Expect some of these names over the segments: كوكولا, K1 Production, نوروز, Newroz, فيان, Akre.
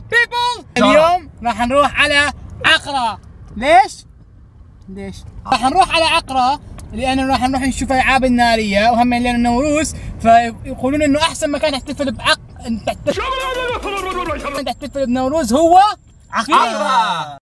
بيبل. اليوم راح نروح على عقرة. ليش؟ راح نروح على عقرة لأنه راح نروح نشوف الألعاب النارية، وهم لأنه نوروز، فيقولون إنه أحسن مكان تحتفل تحتفل بنوروز هو عقرة.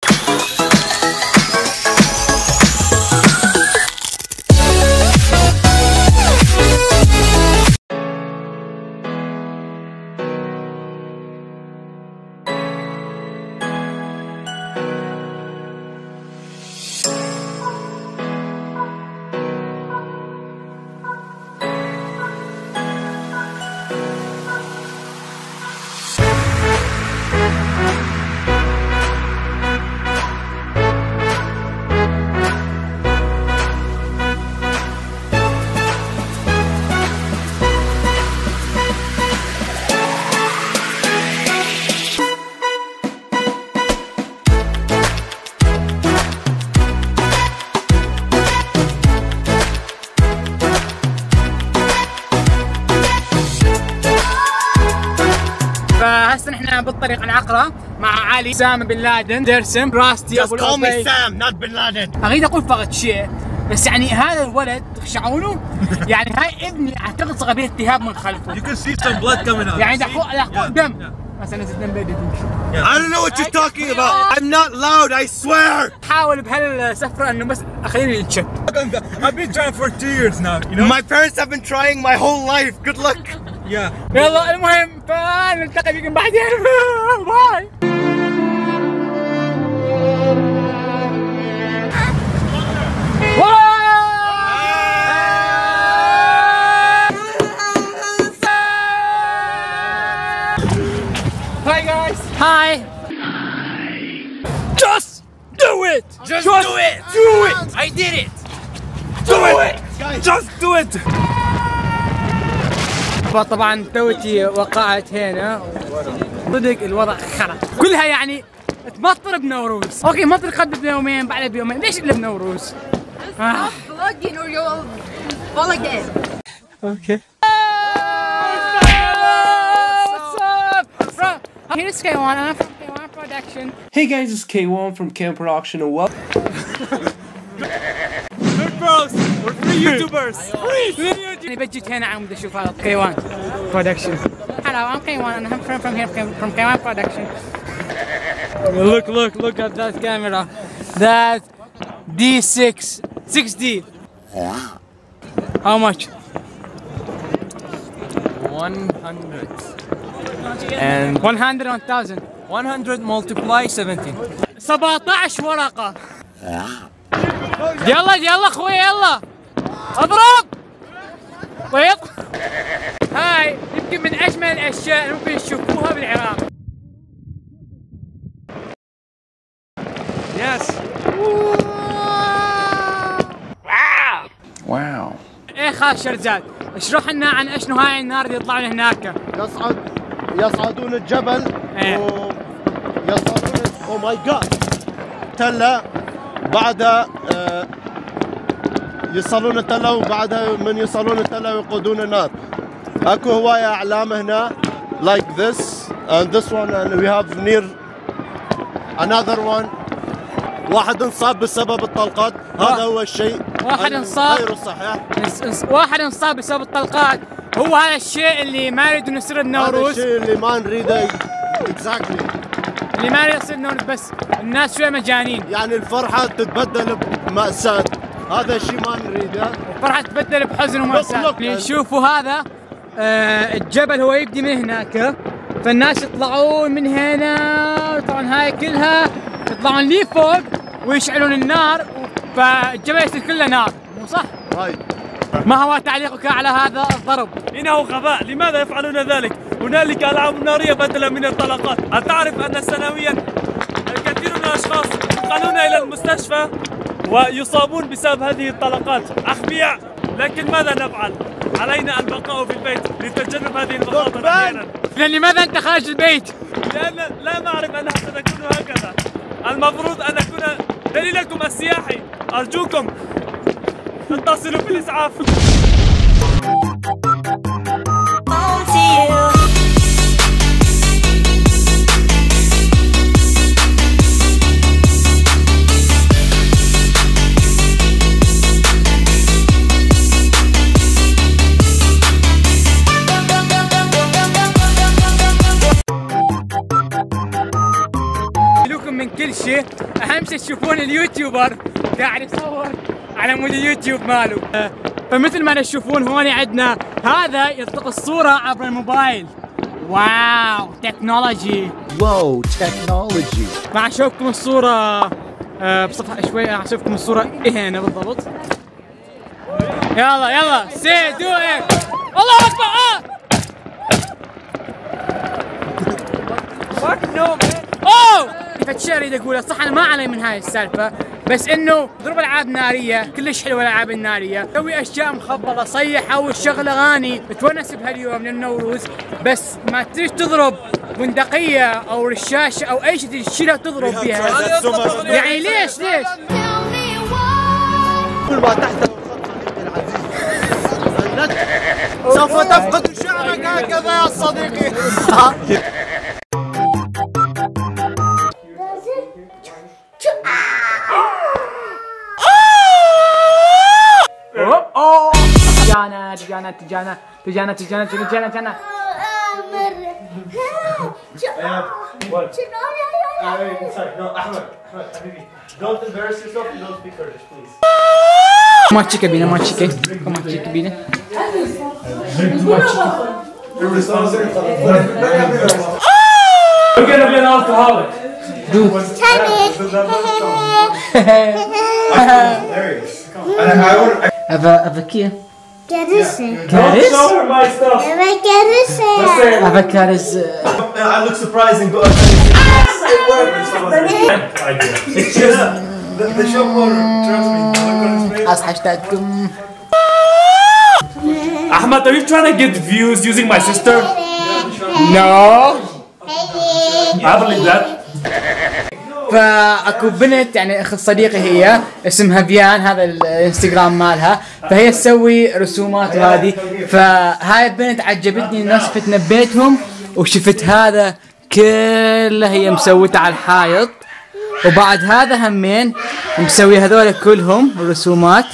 فهسه نحن بالطريق على عقرة مع علي سام بن لادن درسم راستي ابو القبيل. سام نوت بن لادن. اريد اقول فقط شيء بس، يعني هذا الولد تخشعونه يعني هاي ابني اعتقد صار به التهاب من خلفه. You can see some blood coming out. يعني دحوق دم. مثلا زدنا بيبي دم. I don't know what you're talking about. I'm not loud I swear. حاول بهالسفرة انه بس اخليني اتشك. I've been trying for 2 years now. You know. My parents have been trying my whole life. Good luck. يلا المهم فنلتقي بكم بعدين. باي. Hi guys. Hi. Just do it. Just do it. Do it. I did it. Do it. Just do it. فطبعا توتي وقعت هنا صدق الوضع خرب كلها، يعني تمطر بنوروز. اوكي مطر قبل بيومين بعد بيومين، ليش الا بنوروز؟ اوكي here's K1 and I'm from K1 Production. Hey guys, it's K1 from K1 Production and welcome. We're bros. We're free YouTubers. I bet you 10 I'm the show of K1 Production. Hello, I'm K1 and I'm from here from K1 Production. Look at that camera. That D6 6D. How much? 100. And 100 on 1000. 100 multiply 17. 17 ورقة. يلا اخوي يلا اضرب طيب. هاي يمكن من اجمل الاشياء اللي ممكن تشوفوها بالعراق. يس واو ايه خاف شرزات، اشرح لنا عن اشنو هاي النار اللي يطلعون هناك. يصعدون الجبل يصعدون او ماي جاد تله، بعدها يصلون التلة وبعدها من يصلون التلة ويقودون النار. اكو هواية اعلام هنا like this and this one and we have near another one. واحد انصاب بسبب الطلقات، هذا هو الشيء غير صحيح. واحد انصاب بسبب الطلقات، هو هذا الشيء اللي ما نريد نصير بنوروز. هذا الشيء اللي ما نريده exactly. اللي ما يصير نوروز، بس الناس شوي مجانين. يعني الفرحة تتبدل بمأساة، هذا الشيء ما نريده. الفرحة تتبدل بحزن ومأساة. شوفوا هذا الجبل هو يبدي من هناك، فالناس يطلعون من هنا طبعا هاي كلها يطلعون لي فوق ويشعلون النار، فالجبل يصير كله نار، مو صح؟ طيب ما هو تعليقك على هذا الضرب؟ إنه غباء، لماذا يفعلون ذلك؟ هنالك ألعاب نارية بدلا من الطلقات. أتعرف أن سنويا الكثير من الأشخاص ينقلون إلى المستشفى ويصابون بسبب هذه الطلقات، أخبياء. لكن ماذا نفعل؟ علينا البقاء في البيت لتجنب هذه المخاطر أحيانا. لماذا أنت خارج البيت؟ لأن لا نعرف أنها ستكون هكذا، المفروض أن أكون دليلكم السياحي. أرجوكم اتصلوا بالإسعاف. الشيء، اهم شيء تشوفون اليوتيوبر قاعد يصور على مود اليوتيوب ماله. فمثل ما تشوفون هون عندنا هذا يلتقط الصورة عبر الموبايل. واو تكنولوجي، واو تكنولوجي. راح اشوفكم الصورة بصفحة شوي، راح اشوفكم الصورة هنا بالضبط. يلا يلا سي دو ات. الله اكبر. فالشيء اريد اقوله صح، انا ما علي من هاي السالفه، بس انه ضرب العاب ناريه كلش حلوه، الالعاب الناريه، سوي اشياء مخبله، صيح، او الشغل اغاني تونس بهاليوم للنوروز، بس ما تريد تضرب بندقيه او رشاشه او اي شيء تشيلها تضرب بها، يعني ليش ليش؟ كل ما تحت سوف تفقد شعرك هكذا يا صديقي. تجانا مرة. Kerisse. Don't show her my stuff. Avocados. I look surprising, but it worked. I do. It's just the shop owner. Trust me. As hashtag. Ahmad, are you trying to get views using my sister? No. I believe that. فاكو بنت يعني اخت صديقي، هي اسمها فيان، هذا الانستغرام مالها، فهي تسوي رسومات وهذه، فهاي البنت عجبتني الناس فتنبيتهم، وشفت هذا كله هي مسويته على الحائط، وبعد هذا همين مسوي هذول كلهم رسومات،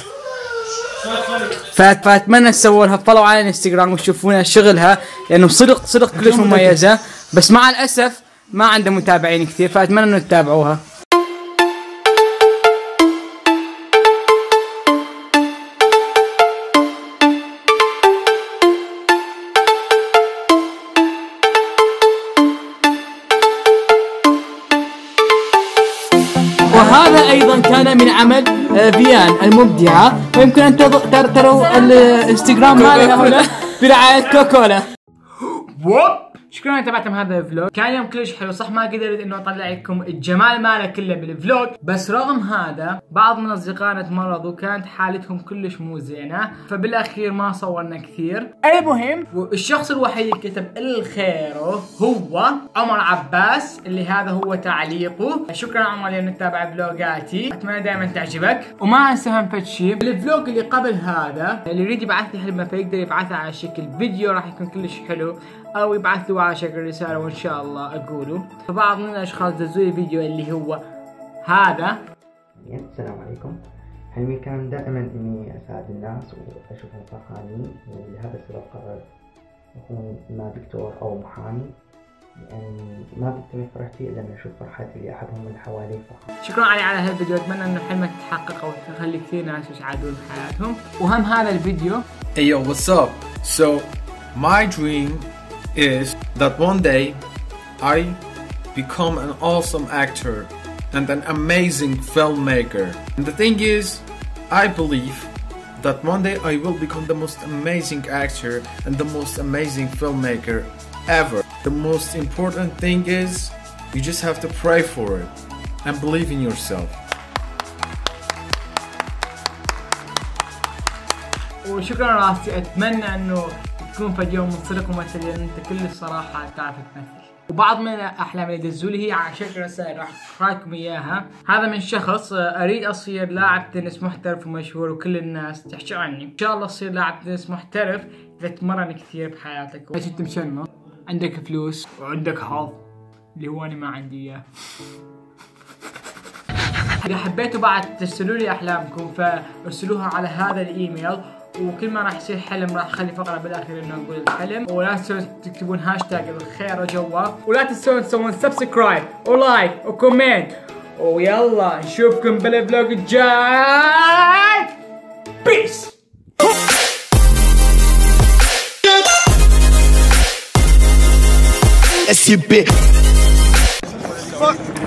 فاتمنى تسووا لها فولو على الانستغرام وتشوفون شغلها، لانه صدق صدق كلش مميزه، بس مع الاسف ما عنده متابعين كثير، فأتمنى إنه تتابعوها. وهذا أيضا كان من عمل فيان المبدعة، ويمكن أن تروا الانستغرام مالها هنا برعاية كوكولا. شكرا اني تابعتم هذا الفلوج، كان يوم كلش حلو، صح ما قدرت انه اطلع لكم الجمال ماله كله بالفلوج، بس رغم هذا بعض من اصدقائنا تمرضوا، كانت حالتهم كلش مو زينه، فبالاخير ما صورنا كثير. المهم والشخص الوحيد اللي كتب الخير هو عمر عباس، اللي هذا هو تعليقه. شكرا عمر لانك تتابع فلوجاتي، اتمنى دائما تعجبك، وما انسى هم فد شيء الفلوج اللي قبل هذا، اللي يريد يبعث لي حلمه فيقدر يبعثها على شكل فيديو، راح يكون كلش حلو، او يبعث على شكل رسالة وان شاء الله اقوله. فبعض من الاشخاص دزوا لي فيديو اللي هو هذا. السلام عليكم، حلمي كان دائما اني اساعد الناس واشوفهم فرحانين، ولهذا السبب قررت اكون ما دكتور او محامي، يعني ما بتتم فرحتي الا لما اشوف فرحة اللي احدهم من حوالي فرحان. شكرا علي على هالفيديو، اتمنى انه حلمك يتحقق وتخلي كثير ناس يسعدون بحياتهم. وهم هذا الفيديو. Hey yo, what's up? So my dream is that one day I become an awesome actor and an amazing filmmaker. And the thing is, I believe that one day I will become the most amazing actor and the most amazing filmmaker ever. The most important thing is you just have to pray for it and believe in yourself. وشكرا راستي، اتمنى انه تكون في يوم منطلق ومثل، لان انت كل الصراحه تعرف تمثل. وبعض من الاحلام اللي دزوا لي هي على شكل رسائل راح اقراكم اياها. هذا من شخص: اريد اصير لاعب تنس محترف ومشهور وكل الناس تحكي عني، ان شاء الله تصير لاعب تنس محترف اذا تمرن كثير بحياتك، ايش انت مشمم، عندك فلوس وعندك حظ اللي هو انا ما عندي اياه. اذا حبيتوا بعد ترسلوا لي احلامكم فارسلوها على هذا الايميل، وكل ما راح يصير حلم راح اخلي فقره بالاخير انه نقول الحلم. ولا تنسوا تكتبون هاشتاج الخير جوا، ولا تنسون تسوون سبسكرايب ولايك وكومنت ويلا نشوفكم بالفلوج الجاي. بيس.